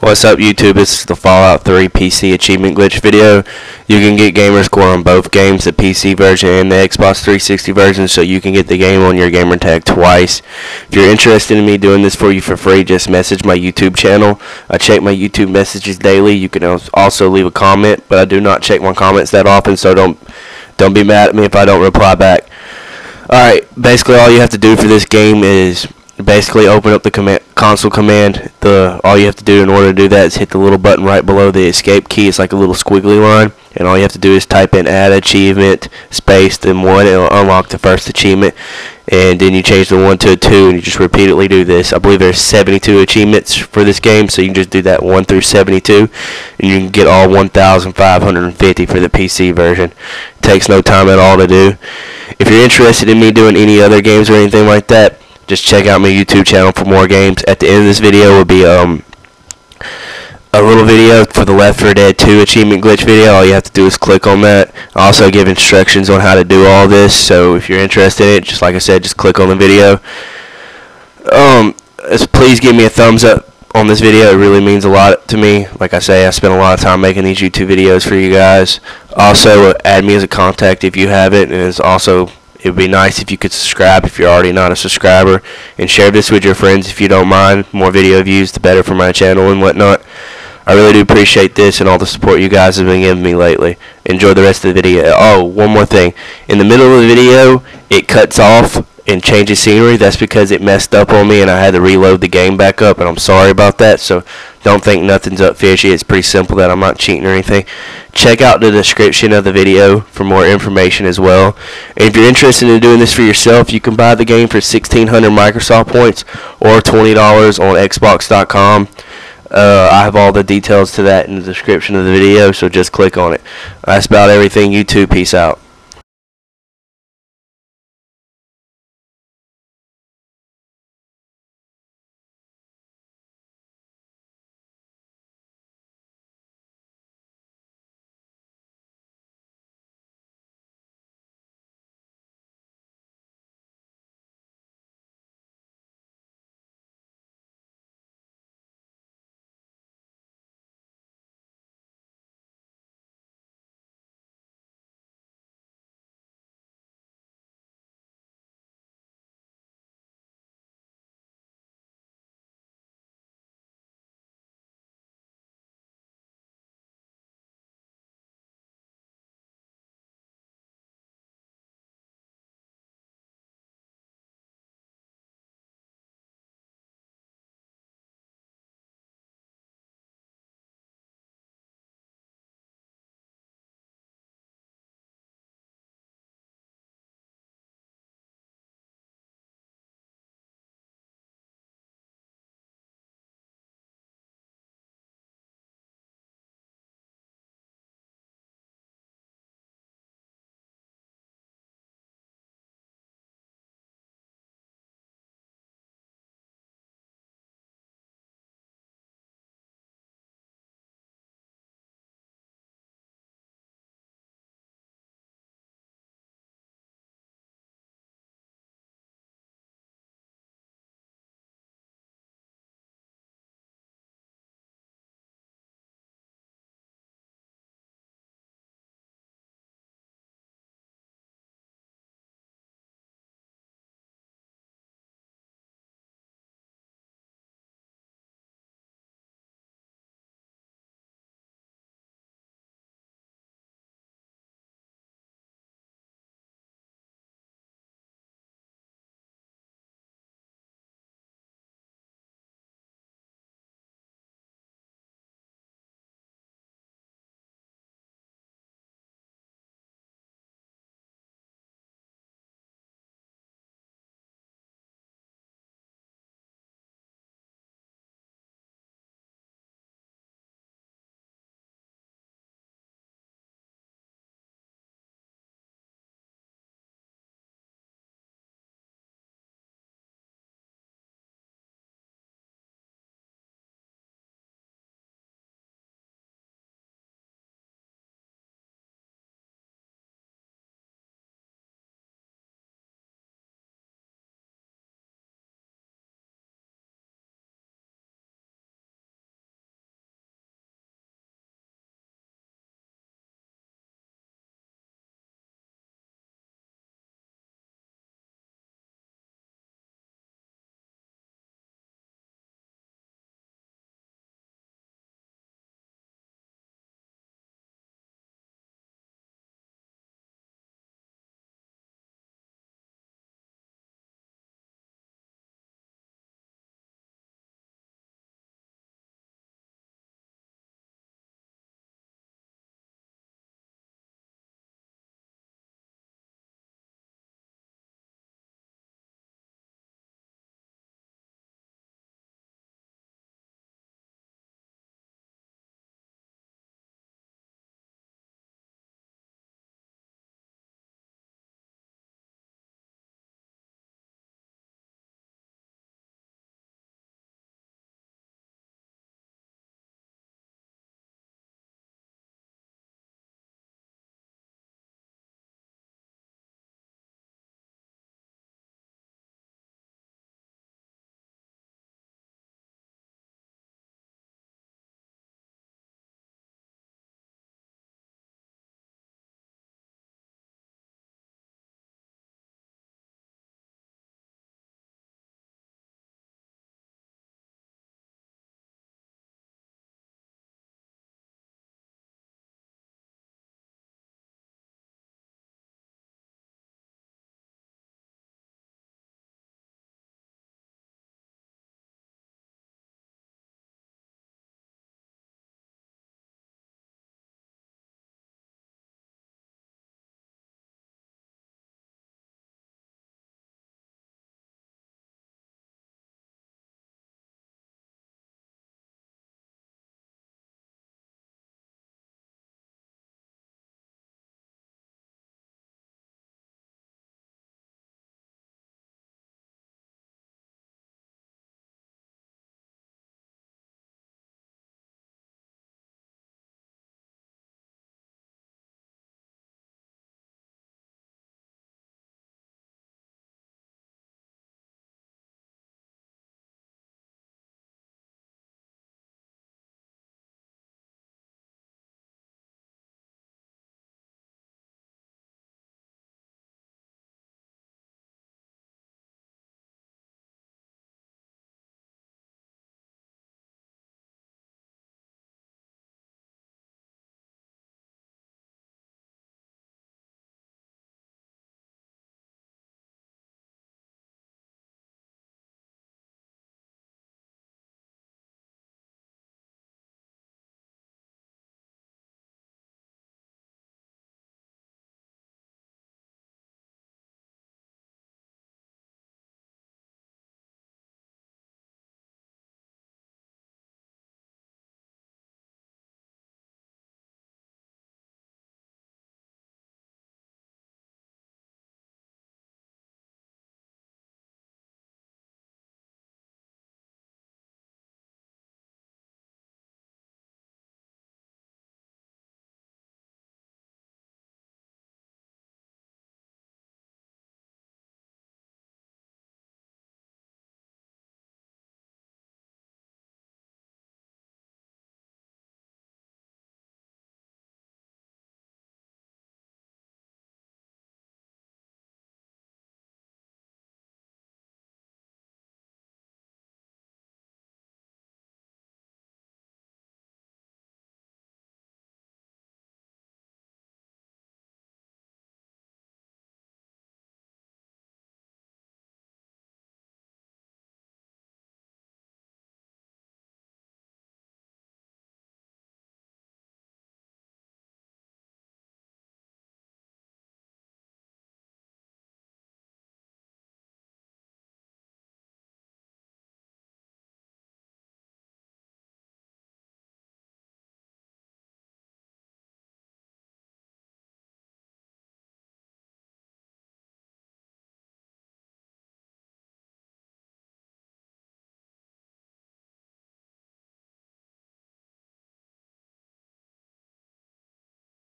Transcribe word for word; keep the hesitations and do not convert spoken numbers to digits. What's up YouTube, this is the Fallout three P C achievement glitch video. You can get gamer score on both games, the P C version and the Xbox three sixty version, so you can get the game on your gamer tag twice. If you're interested in me doing this for you for free, just message my YouTube channel. I check my YouTube messages daily. You can also leave a comment, but I do not check my comments that often, so don't don't be mad at me if I don't reply back. Alright, basically all you have to do for this game is basically open up the command console command the all you have to do in order to do that is hit the little button right below the escape key. It's like a little squiggly line, and all you have to do is type in add achievement space then one. It'll unlock the first achievement, and then you change the one to a two, and you just repeatedly do this. I believe there's seventy-two achievements for this game, so you can just do that one through seventy-two, and you can get all one thousand five hundred fifty for the P C version. It takes no time at all to do. If you're interested in me doing any other games or anything like that, just check out my YouTube channel for more games. At the end of this video will be um a little video for the Left four Dead two achievement glitch video. All you have to do is click on that. I also give instructions on how to do all this, so if you're interested in it, just like I said, just click on the video. Um, please give me a thumbs up on this video. It really means a lot to me. Like I say, I spend a lot of time making these YouTube videos for you guys. Also, add me as a contact if you have it, and it's also it would be nice if you could subscribe if you're already not a subscriber, and share this with your friends if you don't mind. More video views, the better for my channel and whatnot. I really do appreciate this and all the support you guys have been giving me lately. Enjoy the rest of the video. Oh, one more thing. In the middle of the video, it cuts off and changes scenery. That's because it messed up on me and I had to reload the game back up, and I'm sorry about that, so don't think nothing's up fishy. It's pretty simple that I'm not cheating or anything. Check out the description of the video for more information as well. And if you're interested in doing this for yourself, you can buy the game for sixteen hundred Microsoft points or twenty dollars on Xbox dot com. Uh, I have all the details to that in the description of the video, so just click on it. That's about everything, YouTube. Peace out.